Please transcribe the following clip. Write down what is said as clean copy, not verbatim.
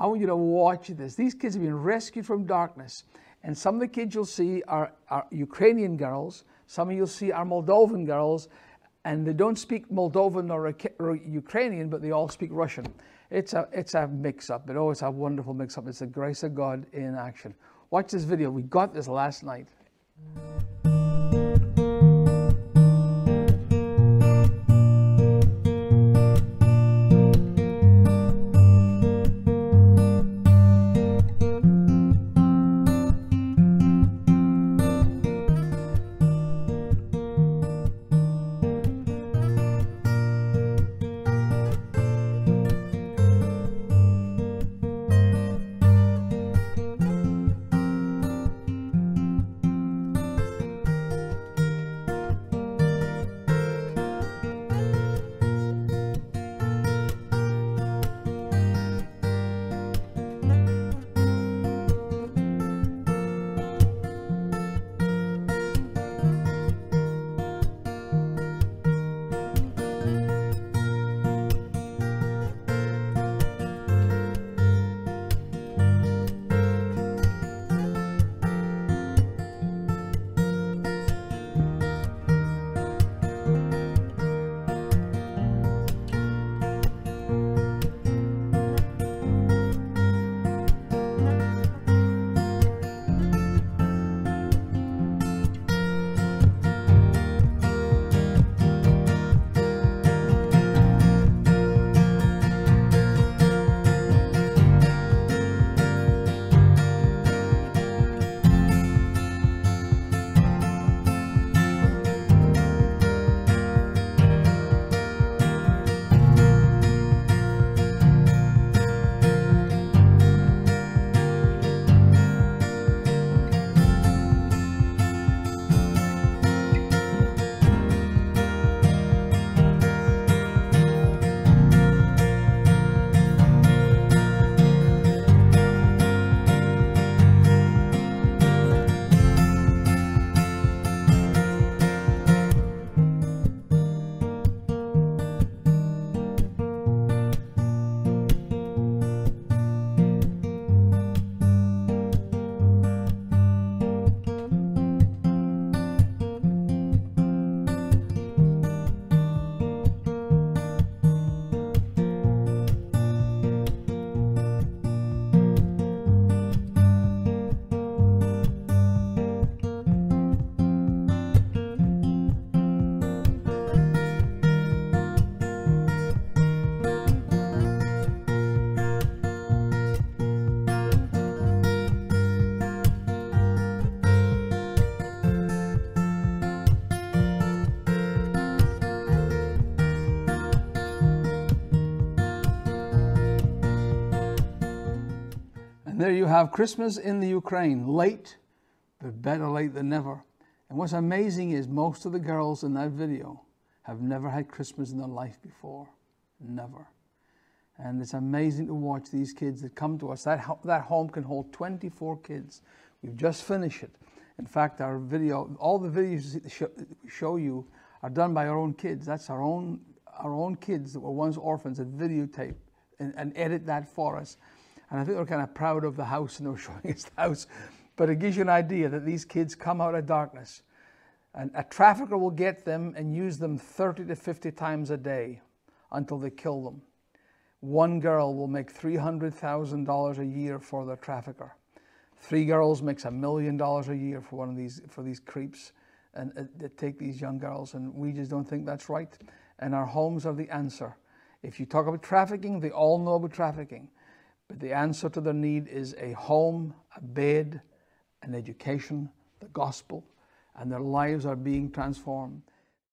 I want you to watch this. These kids have been rescued from darkness. And some of the kids you'll see are Ukrainian girls. Some of you'll see are Moldovan girls. And they don't speak Moldovan or Ukrainian, but they all speak Russian. It's a mix-up, but oh, it's a wonderful mix-up. It's the grace of God in action. Watch this video. We got this last night. There you have Christmas in the Ukraine, late, but better late than never. And what's amazing is most of the girls in that video have never had Christmas in their life before, never. And it's amazing to watch these kids that come to us. That home can hold 24 kids. We've just finished it. In fact, our video, all the videos we show you are done by our own kids. That's our own kids that were once orphans that videotape and edit that for us. And I think they were kind of proud of the house and they were showing us the house. But it gives you an idea that these kids come out of darkness. And a trafficker will get them and use them 30 to 50 times a day until they kill them. One girl will make $300,000 a year for the trafficker. Three girls makes $1 million a year for one of these, for these creeps. And they take these young girls, and we just don't think that's right. And our homes are the answer. If you talk about trafficking, they all know about trafficking. But the answer to their need is a home, a bed, an education, the gospel, and their lives are being transformed.